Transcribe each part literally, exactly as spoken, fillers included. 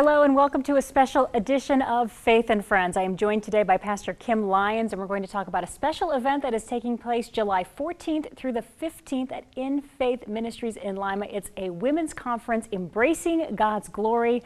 Hello and welcome to a special edition of Faith and Friends. I am joined today by Pastor Kim Lyons, and we're going to talk about a special event that is taking place July fourteenth through the fifteenth at In Faith Ministries in Lima. It's a women's conference, Embracing God's Glory,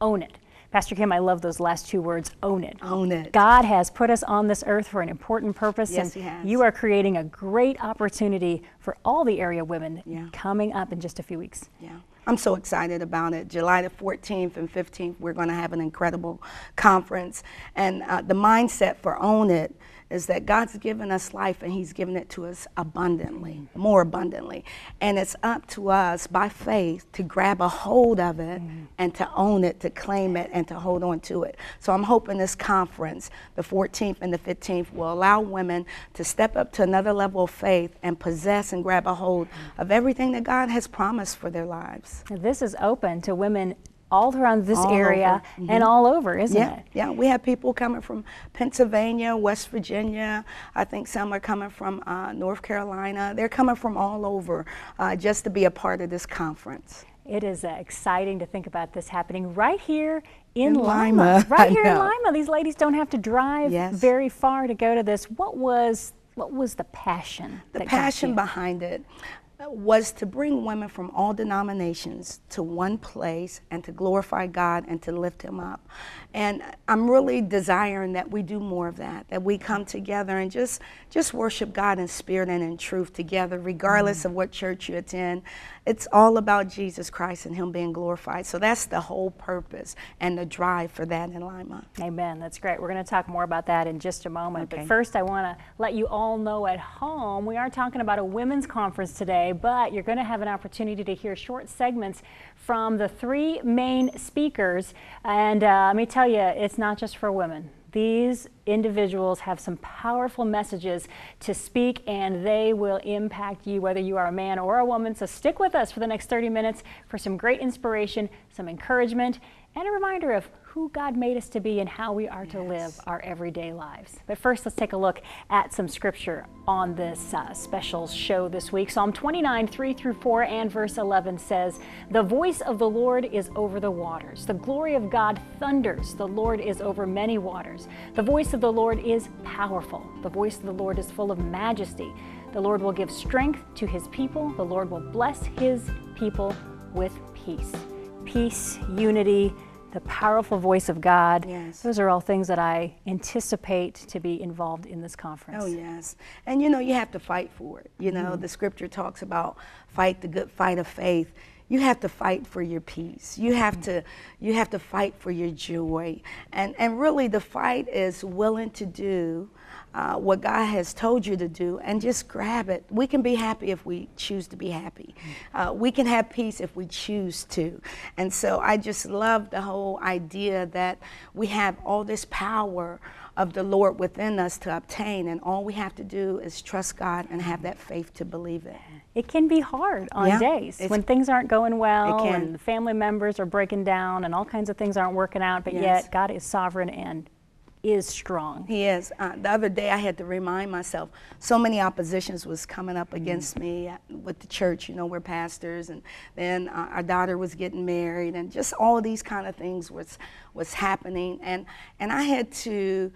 Own It. Pastor Kim, I love those last two words, own it. Own it. God has put us on this earth for an important purpose. Yes, and He has. You are creating a great opportunity for all the area women yeah. coming up in just a few weeks. Yeah. I'm so excited about it. July the fourteenth and fifteenth, we're going to have an incredible conference. And uh, the mindset for Own It is that God's given us life and He's given it to us abundantly, more abundantly. And it's up to us by faith to grab a hold of it mm. and to own it, to claim it, and to hold on to it. So I'm hoping this conference, the fourteenth and the fifteenth, will allow women to step up to another level of faith and possess and grab a hold of everything that God has promised for their lives. This is open to women all around this all area mm-hmm. and all over, isn't yeah, it? Yeah, we have people coming from Pennsylvania, West Virginia. I think some are coming from uh, North Carolina. They're coming from all over uh, just to be a part of this conference. It is uh, exciting to think about this happening right here in, in Lima. Lima. Right here in Lima. These ladies don't have to drive yes. very far to go to this. What was, what was the passion? The passion behind it was to bring women from all denominations to one place and to glorify God and to lift Him up. And I'm really desiring that we do more of that, that we come together and just just worship God in spirit and in truth together, regardless mm. of what church you attend. It's all about Jesus Christ and Him being glorified. So that's the whole purpose and the drive for that in Lima. Amen. That's great. We're going to talk more about that in just a moment. Okay. But first, I want to let you all know at home, we are talking about a women's conference today, but you're going to have an opportunity to hear short segments from the three main speakers. And uh, let me tell you, it's not just for women. These individuals have some powerful messages to speak, and they will impact you whether you are a man or a woman. So stick with us for the next thirty minutes for some great inspiration, some encouragement, and a reminder of who God made us to be and how we are yes. to live our everyday lives. But first, let's take a look at some scripture on this uh, special show this week. Psalm twenty-nine, three through four and verse eleven says, "The voice of the Lord is over the waters. The glory of God thunders. The Lord is over many waters. The voice of the Lord is powerful. The voice of the Lord is full of majesty. The Lord will give strength to His people. The Lord will bless His people with peace." Peace, unity, the powerful voice of God. Yes. Those are all things that I anticipate to be involved in this conference. Oh, yes. And you know, you have to fight for it. You know, mm-hmm. the scripture talks about fight the good fight of faith. You have to fight for your peace. You have mm-hmm. to you have to fight for your joy. And and really the fight is willing to do Uh, what God has told you to do and just grab it. We can be happy if we choose to be happy. Uh, we can have peace if we choose to. And so I just love the whole idea that we have all this power of the Lord within us to obtain, and all we have to do is trust God and have that faith to believe it. It can be hard on yeah, days when things aren't going well and family members are breaking down and all kinds of things aren't working out, but yes. yet God is sovereign and is strong. He is. Uh, the other day I had to remind myself, so many oppositions was coming up against me with the church. You know, we're pastors, and then uh, our daughter was getting married, and just all these kind of things was was happening, and and I had to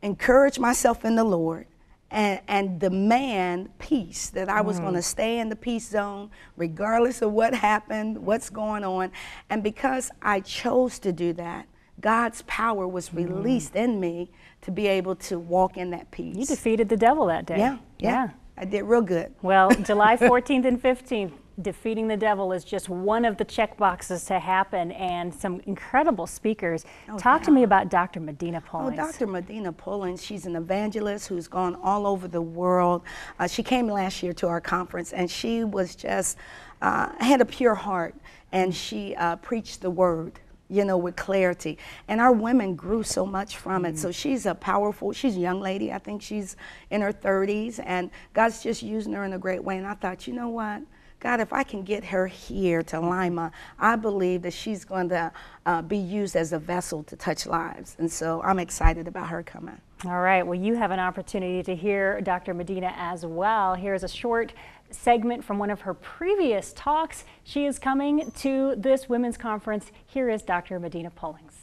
encourage myself in the Lord and, and demand peace, that I was mm. going to stay in the peace zone regardless of what happened, what's going on. And because I chose to do that, God's power was released mm. in me to be able to walk in that peace. You defeated the devil that day. Yeah, yeah. yeah. I did real good. Well, July fourteenth and fifteenth, defeating the devil is just one of the check boxes to happen, and some incredible speakers. Oh, Talk yeah. to me about Doctor Medina Pullings. Oh, Doctor Medina Pullings, she's an evangelist who's gone all over the world. Uh, she came last year to our conference, and she was just, uh, had a pure heart, and she uh, preached the word, you know, with clarity. And our women grew so much from it. Mm. So she's a powerful, she's a young lady. I think she's in her thirties, and God's just using her in a great way. And I thought, you know what? God, if I can get her here to Lima, I believe that she's going to uh, be used as a vessel to touch lives. And so I'm excited about her coming. All right, well, you have an opportunity to hear Doctor Medina as well. Here's a short segment from one of her previous talks. She is coming to this women's conference. Here is Doctor Medina Pullings.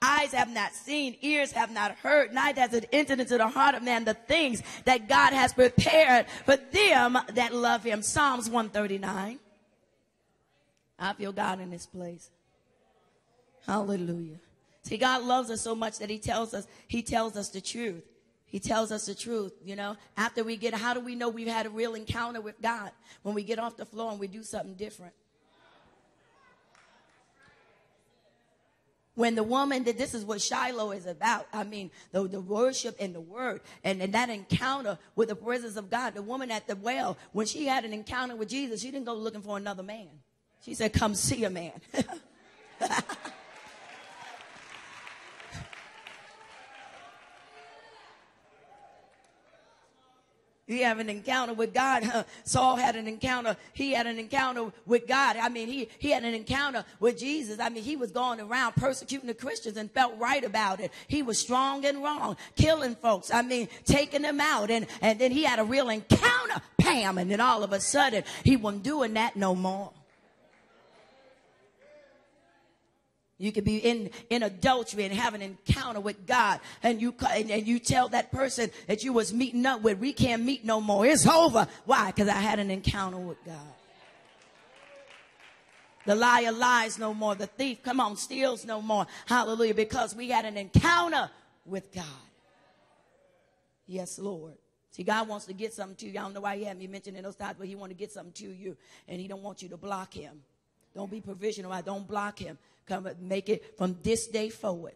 Eyes have not seen, ears have not heard, neither has it entered into the heart of man the things that God has prepared for them that love him. Psalms one thirty-nine. I feel God in this place. Hallelujah. See, God loves us so much that he tells us, he tells us the truth. He tells us the truth, you know. After we get, how do we know we've had a real encounter with God? When we get off the floor and we do something different. When the woman did, this is what Shiloh is about. I mean, the, the worship and the word and, and that encounter with the presence of God. The woman at the well, when she had an encounter with Jesus, she didn't go looking for another man. She said, come see a man. He had an encounter with God. Huh? Saul had an encounter. He had an encounter with God. I mean, he, he had an encounter with Jesus. I mean, he was going around persecuting the Christians and felt right about it. He was strong and wrong, killing folks. I mean, taking them out. And, and then he had a real encounter, bam, and then all of a sudden, he wasn't doing that no more. You could be in, in adultery and have an encounter with God, and you and, and you tell that person that you was meeting up with, we can't meet no more. It's over. Why? Because I had an encounter with God. The liar lies no more. The thief, come on, steals no more. Hallelujah. Because we had an encounter with God. Yes, Lord. See, God wants to get something to you. I don't know why he had me mentioning those times, but he wants to get something to you, and he don't want you to block him. Don't be provisional. I don't block him. Come and make it from this day forward.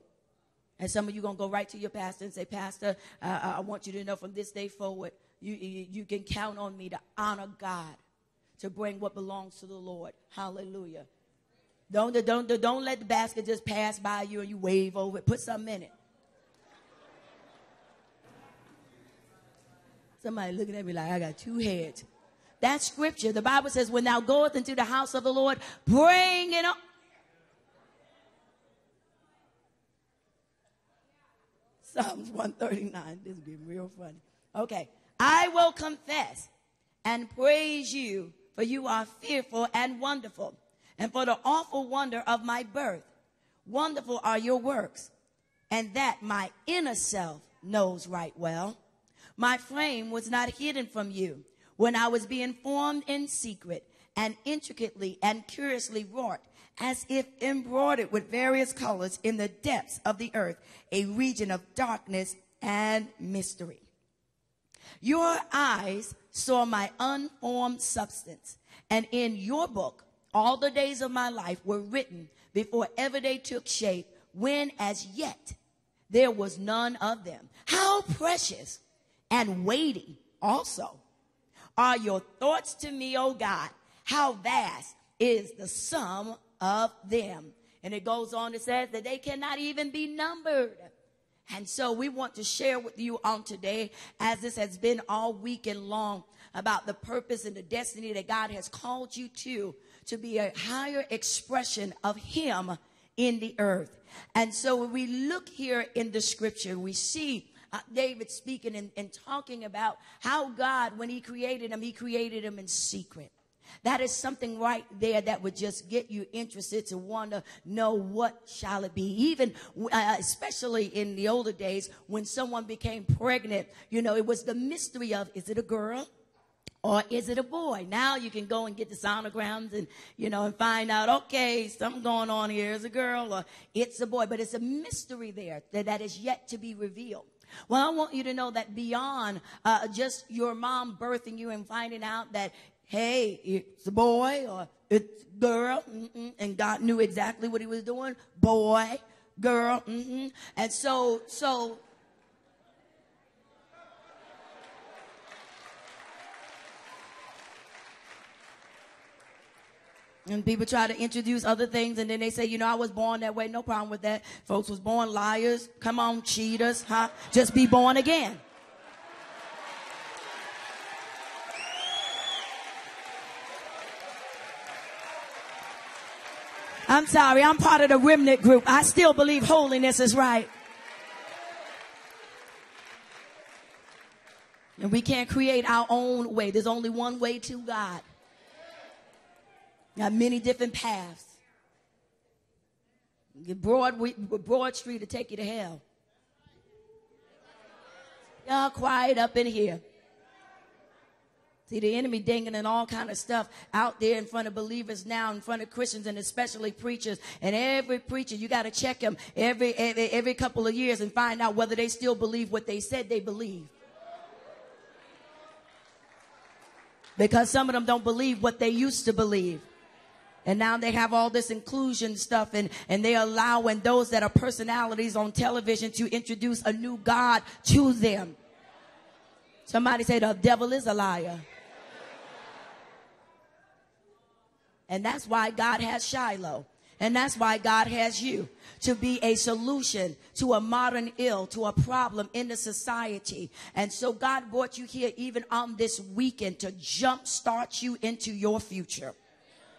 And some of you going to go right to your pastor and say, Pastor, uh, I want you to know from this day forward, you, you, you can count on me to honor God, to bring what belongs to the Lord. Hallelujah. Don't, don't, don't let the basket just pass by you and you wave over it. Put something in it. Somebody looking at me like, I got two heads. That scripture, the Bible says, when thou goest into the house of the Lord, bring it up. Psalms one thirty-nine. This will be real funny. Okay. I will confess and praise you, for you are fearful and wonderful, and for the awful wonder of my birth. Wonderful are your works, and that my inner self knows right well. My frame was not hidden from you when I was being formed in secret and intricately and curiously wrought, as if embroidered with various colors in the depths of the earth, a region of darkness and mystery. Your eyes saw my unformed substance, and in your book all the days of my life were written before ever they took shape, when as yet there was none of them. How precious and weighty also are your thoughts to me, O God. How vast is the sum of them. And it goes on to say that they cannot even be numbered. And so we want to share with you on today, as this has been all week and long, about the purpose and the destiny that God has called you to, to be a higher expression of him in the earth. And so when we look here in the scripture, we see Uh, David speaking and, and talking about how God, when he created him, he created him in secret. That is something right there that would just get you interested to want to know what shall it be. Even, uh, especially in the older days, when someone became pregnant, you know, it was the mystery of, is it a girl or is it a boy? Now you can go and get the sonograms and, you know, and find out, okay, something going on here, is a girl or it's a boy. But it's a mystery there that, that is yet to be revealed. Well, I want you to know that beyond uh, just your mom birthing you and finding out that, hey, it's a boy or it's a girl, mm-mm, and God knew exactly what he was doing, boy, girl, mm-mm. And so, so, and people try to introduce other things, and then they say, you know, I was born that way. No problem with that. Folks was born liars. Come on, cheaters, huh? Just be born again. I'm sorry. I'm part of the remnant group. I still believe holiness is right. We can't create our own way. There's only one way to God. There are many different paths. Broad, broad street to take you to hell. Y'all quiet up in here. See, the enemy dinging and all kind of stuff out there in front of believers now, in front of Christians and especially preachers. And every preacher, you got to check them every, every, every couple of years and find out whether they still believe what they said they believe. Because some of them don't believe what they used to believe. And now they have all this inclusion stuff, and, and they're allowing those that are personalities on television to introduce a new God to them. Somebody say the devil is a liar. And that's why God has Shiloh. And that's why God has you, to be a solution to a modern ill, to a problem in the society. And so God brought you here even on this weekend to jumpstart you into your future.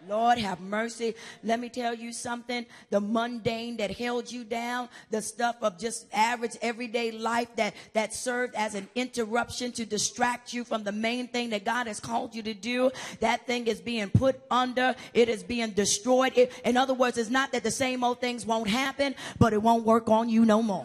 Lord, have mercy. Let me tell you something. The mundane that held you down, the stuff of just average everyday life that, that served as an interruption to distract you from the main thing that God has called you to do, that thing is being put under. It is being destroyed. It, in other words, it's not that the same old things won't happen, but it won't work on you no more.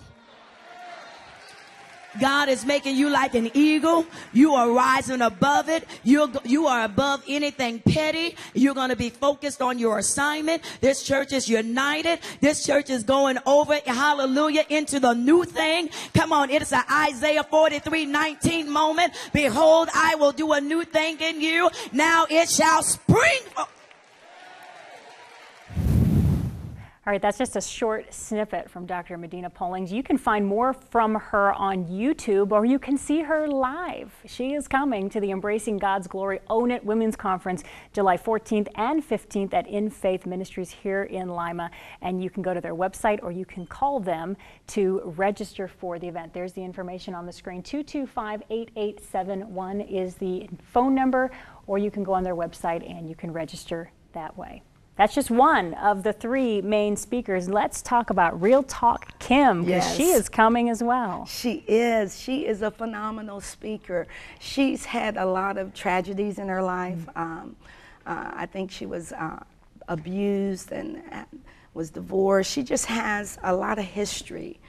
God is making you like an eagle. You are rising above it. You're, you are above anything petty. You're going to be focused on your assignment. This church is united. This church is going over, hallelujah, into the new thing. Come on, it's an Isaiah forty-three nineteen moment. Behold, I will do a new thing in you. Now it shall spring. All right, that's just a short snippet from Doctor Medina Pullings. You can find more from her on YouTube, or you can see her live. She is coming to the Embracing God's Glory Own It Women's Conference July fourteenth and fifteenth at In Faith Ministries here in Lima. And you can go to their website, or you can call them to register for the event. There's the information on the screen. two two five, eight eight seven one is the phone number, or you can go on their website and you can register that way. That's just one of the three main speakers. Let's talk about Real Talk Kim, because yes, she is coming as well. She is. She is a phenomenal speaker. She's had a lot of tragedies in her life. Mm-hmm. um, uh, I think she was uh, abused and uh, was divorced. She just has a lot of history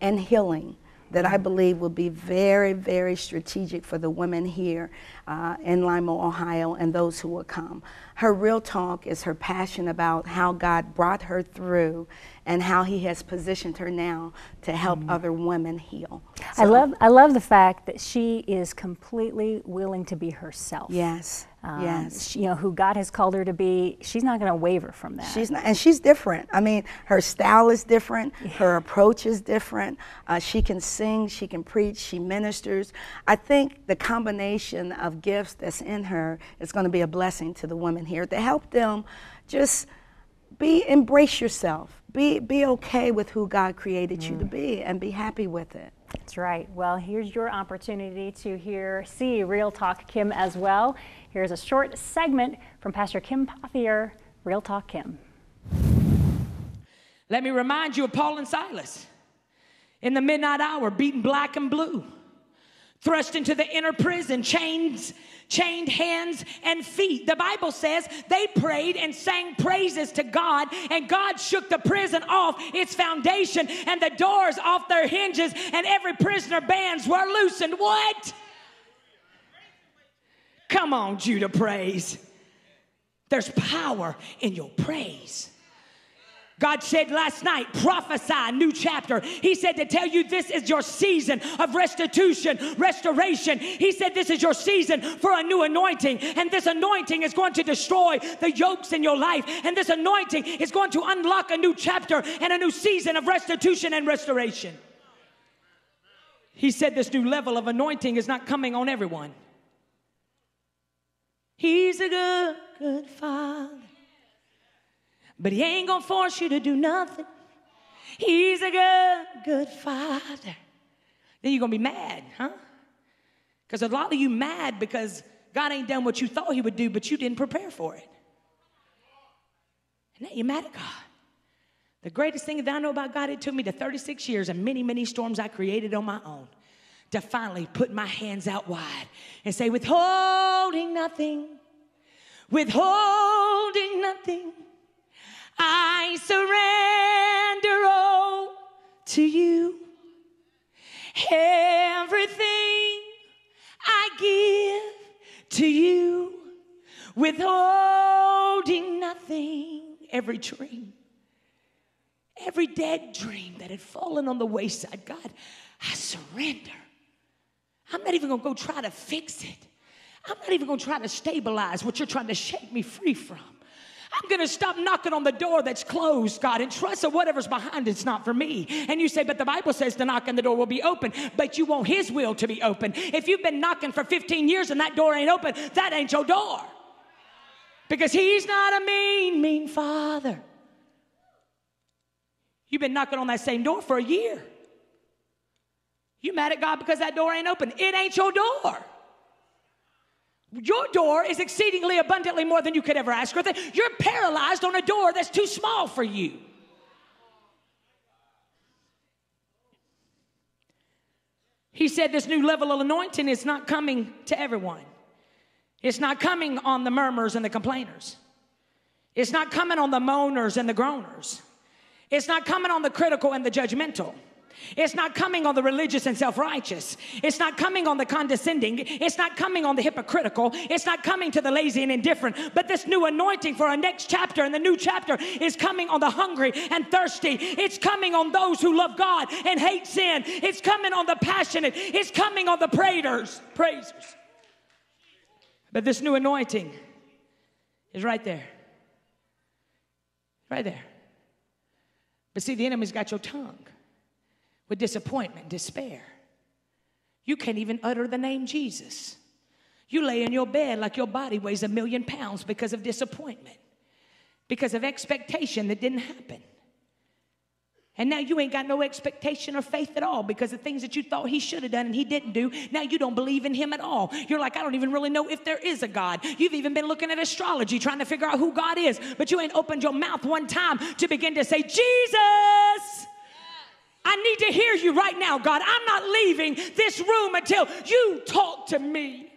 and healing that I believe will be very, very strategic for the women here uh, in Lima, Ohio, and those who will come. Her real talk is her passion about how God brought her through and how he has positioned her now to help mm. other women heal. So, I love I love the fact that she is completely willing to be herself. Yes, um, yes. She, you know, who God has called her to be, she's not going to waver from that. She's not, and she's different. I mean, her style is different. Yeah. Her approach is different. Uh, she can sing, she can preach, she ministers. I think the combination of gifts that's in her is going to be a blessing to the women here, to help them just be, embrace yourself. Be, be okay with who God created mm. you to be, and be happy with it. That's right. Well, here's your opportunity to hear, see Real Talk Kim as well. Here's a short segment from Pastor Kim Pothier, Real Talk Kim. Let me remind you of Paul and Silas in the midnight hour, beaten black and blue, thrust into the inner prison, chains, chained hands and feet. The Bible says they prayed and sang praises to God, and God shook the prison off its foundation and the doors off their hinges, and every prisoner bands were loosened. What? Come on, Judah, praise. There's power in your praise. God said last night, prophesy, new chapter. He said to tell you this is your season of restitution, restoration. He said this is your season for a new anointing. And this anointing is going to destroy the yokes in your life. And this anointing is going to unlock a new chapter and a new season of restitution and restoration. He said this new level of anointing is not coming on everyone. He's a good, good father. But he ain't gonna force you to do nothing. He's a good, good father. Then you're gonna be mad, huh? Because a lot of you mad because God ain't done what you thought he would do, but you didn't prepare for it. And now you're mad at God. The greatest thing that I know about God, it took me to thirty-six years and many, many storms I created on my own to finally put my hands out wide and say, withholding nothing, withholding nothing, I surrender all to you. Everything I give to you, withholding nothing, every dream, every dead dream that had fallen on the wayside, God, I surrender. I'm not even going to go try to fix it. I'm not even going to try to stabilize what you're trying to shake me free from. I'm going to stop knocking on the door that's closed, God, and trust that whatever's behind it's not for me. And you say, but the Bible says the knock and the door will be open, but you want his will to be open. If you've been knocking for fifteen years and that door ain't open, that ain't your door. Because he's not a mean, mean father. You've been knocking on that same door for a year. You mad at God because that door ain't open. It ain't your door. Your door is exceedingly abundantly more than you could ever ask or think. You're paralyzed on a door that's too small for you. He said this new level of anointing is not coming to everyone. It's not coming on the murmurs and the complainers. It's not coming on the moaners and the groaners. It's not coming on the critical and the judgmental. It's not coming on the religious and self-righteous. It's not coming on the condescending. It's not coming on the hypocritical. It's not coming to the lazy and indifferent. But this new anointing for our next chapter and the new chapter is coming on the hungry and thirsty. It's coming on those who love God and hate sin. It's coming on the passionate. It's coming on the praisers. praisers. But this new anointing is right there. Right there. But see, the enemy's got your tongue with disappointment, despair. You can't even utter the name Jesus. You lay in your bed like your body weighs a million pounds because of disappointment, because of expectation that didn't happen. And now you ain't got no expectation or faith at all because the things that you thought he should have done and he didn't do, now you don't believe in him at all. You're like, I don't even really know if there is a God. You've even been looking at astrology trying to figure out who God is, but you ain't opened your mouth one time to begin to say, Jesus! I need to hear you right now, God. I'm not leaving this room until you talk to me.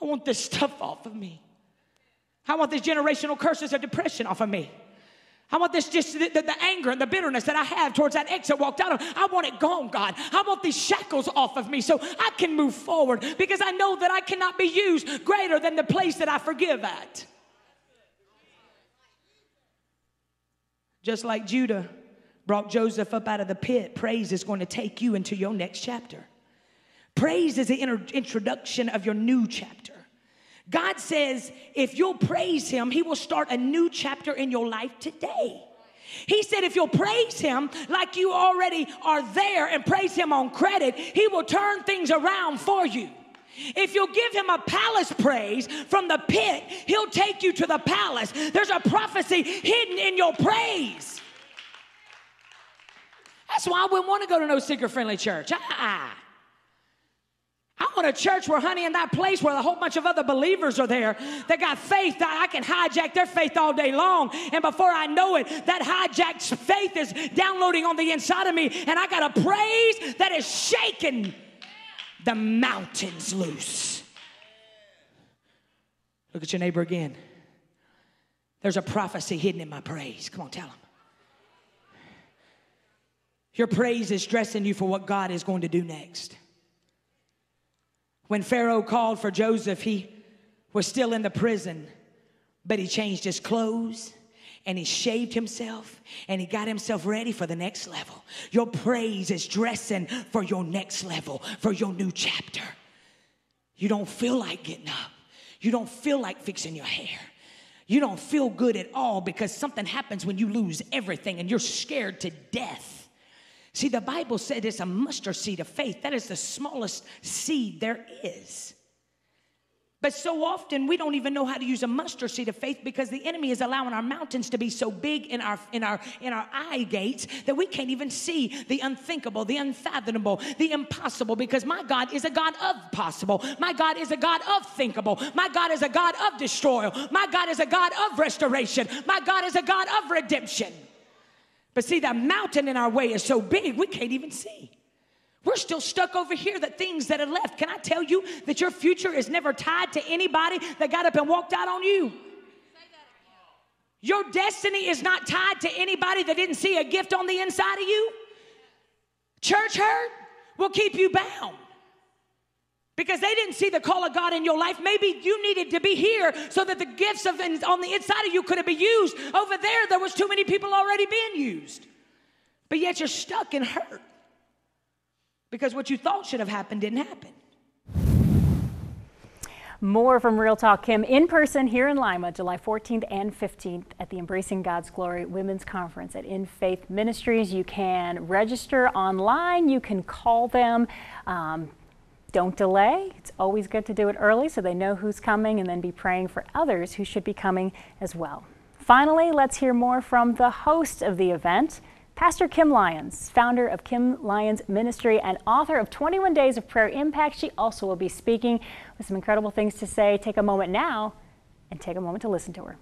I want this stuff off of me. I want these generational curses of depression off of me. I want this, just the, the, the anger and the bitterness that I have towards that ex that walked out of. I want it gone, God. I want these shackles off of me so I can move forward because I know that I cannot be used greater than the place that I forgive at. Just like Judah brought Joseph up out of the pit, praise is going to take you into your next chapter. Praise is the introduction of your new chapter. God says if you'll praise him, he will start a new chapter in your life today. He said if you'll praise him like you already are there and praise him on credit, he will turn things around for you. If you'll give him a palace praise from the pit, he'll take you to the palace. There's a prophecy hidden in your praise. That's why I wouldn't want to go to no seeker-friendly church. Uh-uh. I want a church where, honey, in that place where a whole bunch of other believers are there that got faith, that I can hijack their faith all day long. And before I know it, that hijacked faith is downloading on the inside of me. And I got a praise that is shaking the mountains loose. Look at your neighbor again. There's a prophecy hidden in my praise. Come on, tell him. Your praise is dressing you for what God is going to do next. When Pharaoh called for Joseph, he was still in the prison, but he changed his clothes and he shaved himself and he got himself ready for the next level. Your praise is dressing for your next level, for your new chapter. You don't feel like getting up. You don't feel like fixing your hair. You don't feel good at all because something happens when you lose everything and you're scared to death. See, the Bible said it's a mustard seed of faith. That is the smallest seed there is. But so often we don't even know how to use a mustard seed of faith because the enemy is allowing our mountains to be so big in our, in our, in our eye gates that we can't even see the unthinkable, the unfathomable, the impossible, because my God is a God of possible. My God is a God of thinkable. My God is a God of destroyer. My God is a God of restoration. My God is a God of redemption. But see, that mountain in our way is so big, we can't even see. We're still stuck over here, the things that are left. Can I tell you that your future is never tied to anybody that got up and walked out on you? Your destiny is not tied to anybody that didn't see a gift on the inside of you. Church hurt will keep you bound because they didn't see the call of God in your life. Maybe you needed to be here so that the gifts of on the inside of you could have been used. Over there, there was too many people already being used. But yet you're stuck and hurt because what you thought should have happened didn't happen. More from Real Talk Kim in person here in Lima, July fourteenth and fifteenth at the Embracing God's Glory Women's Conference at In Faith Ministries. You can register online. You can call them. Um, don't delay. It's always good to do it early so they know who's coming, and then be praying for others who should be coming as well. Finally, let's hear more from the host of the event, Pastor Kim Lyons, founder of Kim Lyons Ministry and author of twenty-one days of Prayer Impact. She also will be speaking with some incredible things to say. Take a moment now and take a moment to listen to her.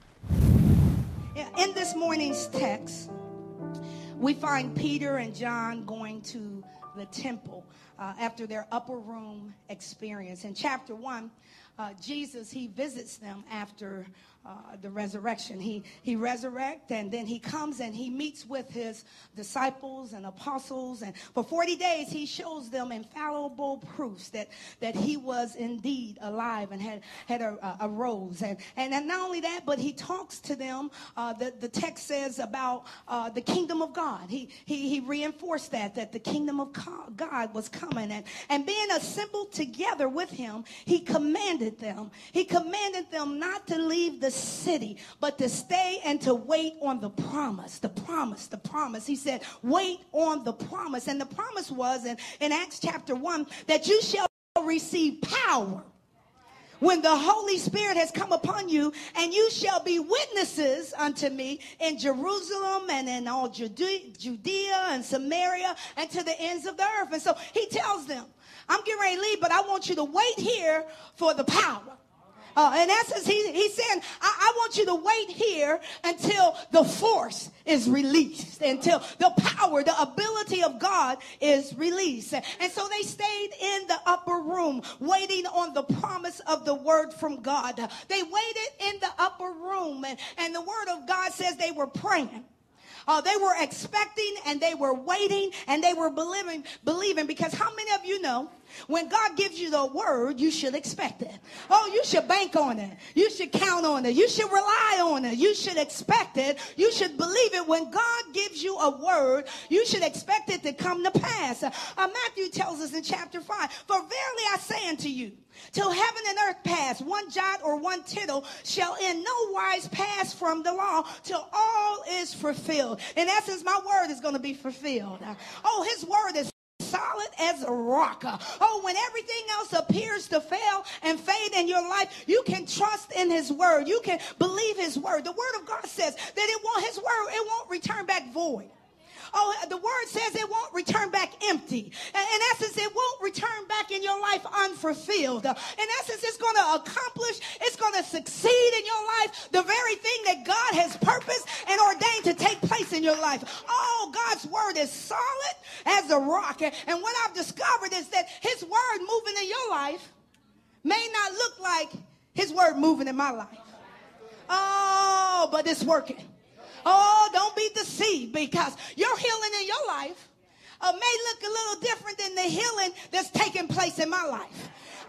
In this morning's text, we find Peter and John going to the temple uh, after their upper room experience. In chapter one, uh, Jesus, he visits them after Uh, the resurrection. He he resurrects, and then he comes and he meets with his disciples and apostles, and for forty days he shows them infallible proofs that that he was indeed alive and had had a, a, arose. And, and and not only that, but he talks to them. Uh, the the text says about uh, the kingdom of God. He he he reinforced that that the kingdom of God was coming, and and being assembled together with him, he commanded them. He commanded them not to leave the city, but to stay and to wait on the promise, the promise, the promise. He said, wait on the promise. And the promise was in, in Acts chapter one, that you shall receive power when the Holy Spirit has come upon you, and you shall be witnesses unto me in Jerusalem and in all Judea and Samaria and to the ends of the earth. And so he tells them, I'm getting ready to leave, but I want you to wait here for the power. Uh, in essence, he, he's saying, I, I want you to wait here until the force is released, until the power, the ability of God is released. And so they stayed in the upper room, waiting on the promise of the word from God. They waited in the upper room, and, and the word of God says they were praying. Uh, they were expecting, and they were waiting, and they were believing, believing. Because how many of you know, when God gives you the word, you should expect it. Oh, you should bank on it. You should count on it. You should rely on it. You should expect it. You should believe it. When God gives you a word, you should expect it to come to pass. Uh, Matthew tells us in chapter five, for verily I say unto you, till heaven and earth pass, one jot or one tittle shall in no wise pass from the law till all is fulfilled. In essence, my word is going to be fulfilled. Uh, oh, his word is solid as a rock. Oh, when everything else appears to fail and fade in your life, you can trust in his word. You can believe his word. The word of God says that it won't, his word, it won't return back void. Oh, the word says it won't return back empty. In essence, it won't return back in your life unfulfilled. In essence, it's going to accomplish, it's going to succeed in your life, the very thing that God has purposed and ordained to take place in your life. Oh, God's word is solid as a rock. And what I've discovered is that his word moving in your life may not look like his word moving in my life. Oh, but it's working. Oh, don't be deceived, because your healing in your life uh, may look a little different than the healing that's taking place in my life.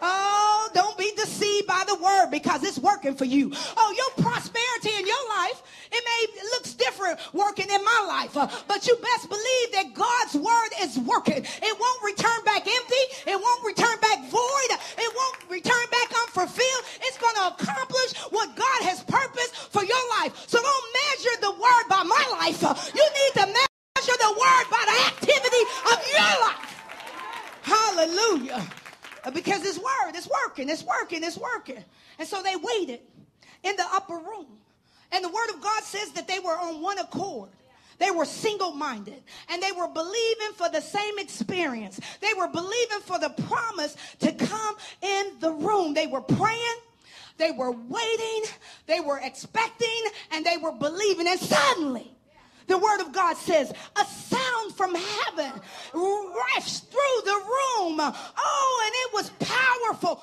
Oh, don't be deceived by the word, because it's working for you. Oh, your prosperity in your life, it may looks different working in my life, uh, but you best believe that God's word is working. It won't return back empty. It won't return back void. It won't return back unfulfilled. It's going to accomplish what God has purposed for your life. So don't measure the word by my life. Uh, you need to measure the word by the activity of your life. Hallelujah. Because his word is working, it's working, it's working. And so they waited in the upper room. And the word of God says that they were on one accord. They were single-minded, and they were believing for the same experience. They were believing for the promise to come in the room. They were praying, they were waiting, they were expecting, and they were believing. And suddenly, The word of God says a sound from heaven rushed through the room. Oh, and it was powerful.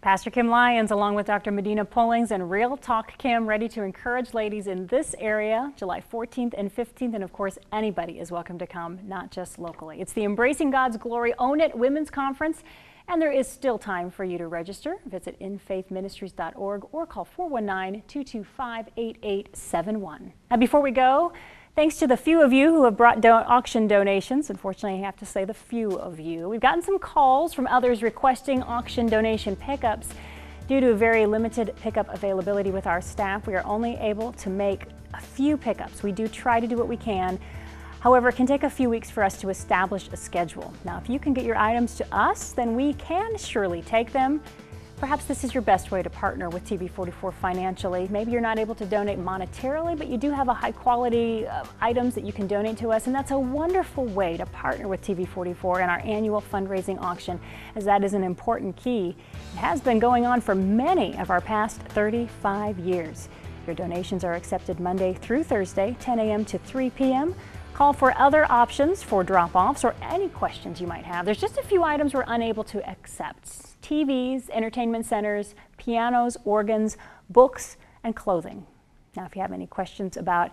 Pastor Kim Lyons, along with Doctor Medina Pullings and Real Talk Kim, ready to encourage ladies in this area, July fourteenth and fifteenth. And of course, anybody is welcome to come, not just locally. It's the Embracing God's Glory Own It Women's Conference. And there is still time for you to register. Visit in faith ministries dot org or call four one nine, two two five, eight eight seven one. And before we go, thanks to the few of you who have brought do auction donations. Unfortunately, I have to say the few of you. We've gotten some calls from others requesting auction donation pickups. Due to very limited pickup availability with our staff, we are only able to make a few pickups. We do try to do what we can. However, it can take a few weeks for us to establish a schedule. Now, if you can get your items to us, then we can surely take them. Perhaps this is your best way to partner with T V forty-four financially. Maybe you're not able to donate monetarily, but you do have a high quality of items that you can donate to us, and that's a wonderful way to partner with T V forty-four in our annual fundraising auction, as that is an important key. It has been going on for many of our past thirty-five years. Your donations are accepted Monday through Thursday, ten a m to three p m Call for other options for drop-offs or any questions you might have. There's just a few items we're unable to accept. T Vs, entertainment centers, pianos, organs, books, and clothing. Now, if you have any questions about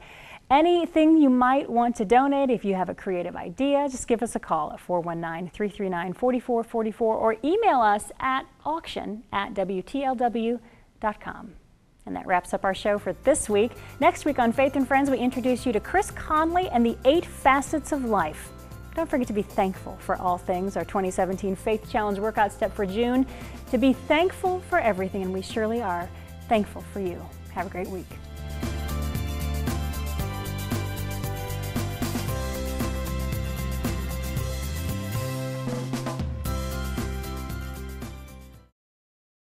anything you might want to donate, if you have a creative idea, just give us a call at four one nine, three three nine, four four four four or email us at auction at W T L W dot com. And that wraps up our show for this week. Next week on Faith and Friends, we introduce you to Chris Conley and the eight facets of life. Don't forget to be thankful for all things, our twenty seventeen Faith Challenge workout step for June. To be thankful for everything, and we surely are thankful for you. Have a great week.